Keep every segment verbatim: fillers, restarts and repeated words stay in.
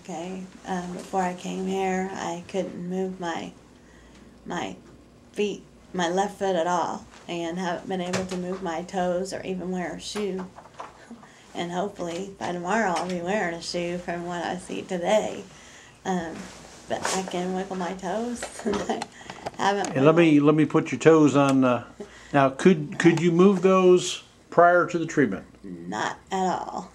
Okay, um, before I came here, I couldn't move my my feet, my left foot at all, and haven't been able to move my toes or even wear a shoe. And hopefully by tomorrow I'll be wearing a shoe from what I see today. Um, but I can wiggle my toes. I haven't. And let me let me put your toes on. Uh, now, could could you move those prior to the treatment? Not at all.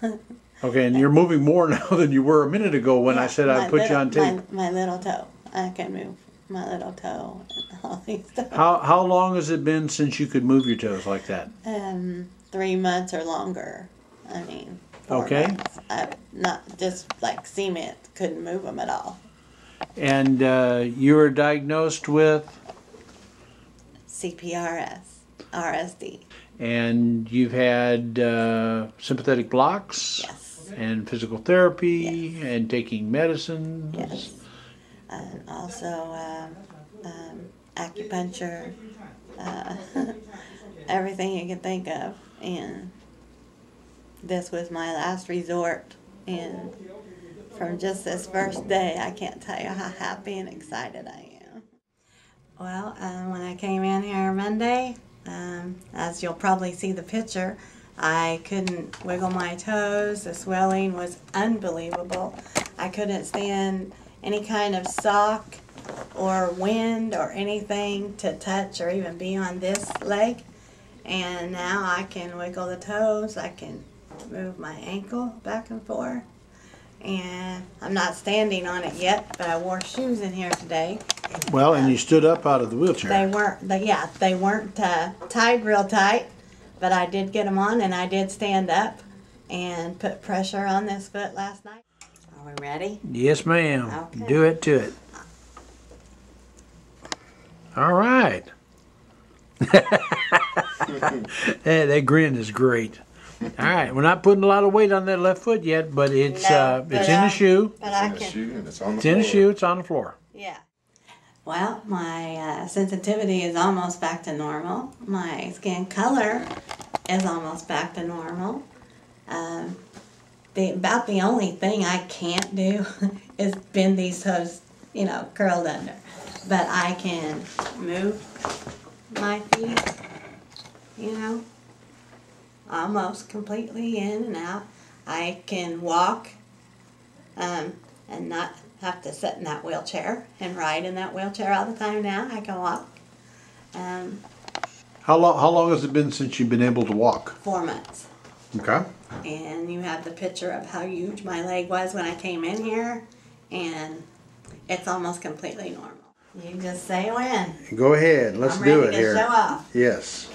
Okay, and you're moving more now than you were a minute ago when yeah, I said I'd put little, you on tape. My, my little toe. I can move my little toe and all these stuff. How, how long has it been since you could move your toes like that? Um, three months or longer. I mean, four okay. months. I, not just like cement, couldn't move them at all. And uh, you were diagnosed with? C P R S, R S D. And you've had uh, sympathetic blocks? Yes. And physical therapy, yes. And taking medicines. Yes. And also um, um, acupuncture, uh, everything you can think of. And this was my last resort. And from just this first day, I can't tell you how happy and excited I am. Well, um, when I came in here Monday, um, as you'll probably see the picture, I couldn't wiggle my toes. The swelling was unbelievable. I couldn't stand any kind of sock or wind or anything to touch or even be on this leg. And now I can wiggle the toes. I can move my ankle back and forth. And I'm not standing on it yet, but I wore shoes in here today. Well, and um, you stood up out of the wheelchair. They weren't, they, yeah, they weren't uh, tied real tight, but I did get them on, and I did stand up and put pressure on this foot last night. Are we ready? Yes, ma'am. Okay. Do it to it. All right. Hey, that grin is great. All right, we're not putting a lot of weight on that left foot yet, but it's no, uh, but it's I, in the shoe. But I it's in the shoe, and it's on the it's floor. It's in the shoe. It's on the floor. Yeah. Well, my uh, sensitivity is almost back to normal. My skin color is almost back to normal. Um, the about the only thing I can't do is bend these toes, you know, curled under. But I can move my feet, you know, almost completely in and out. I can walk um, and not have to sit in that wheelchair and ride in that wheelchair all the time now. I can walk. Um, how, long, how long has it been since you've been able to walk? Four months. Okay. And you have the picture of how huge my leg was when I came in here, and it's almost completely normal. You just say when. Go ahead. Let's do it here. I'm ready to show off. Yes.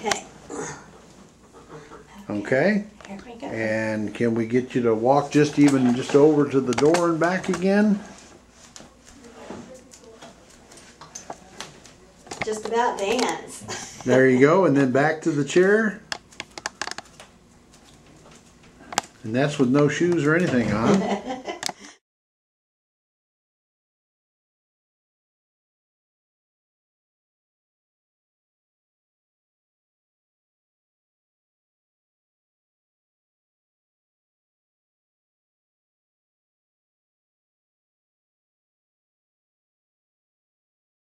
Okay. Okay. Here we go. And can we get you to walk just even just over to the door and back again? Just about dance. There you go, and then back to the chair. And that's with no shoes or anything, huh?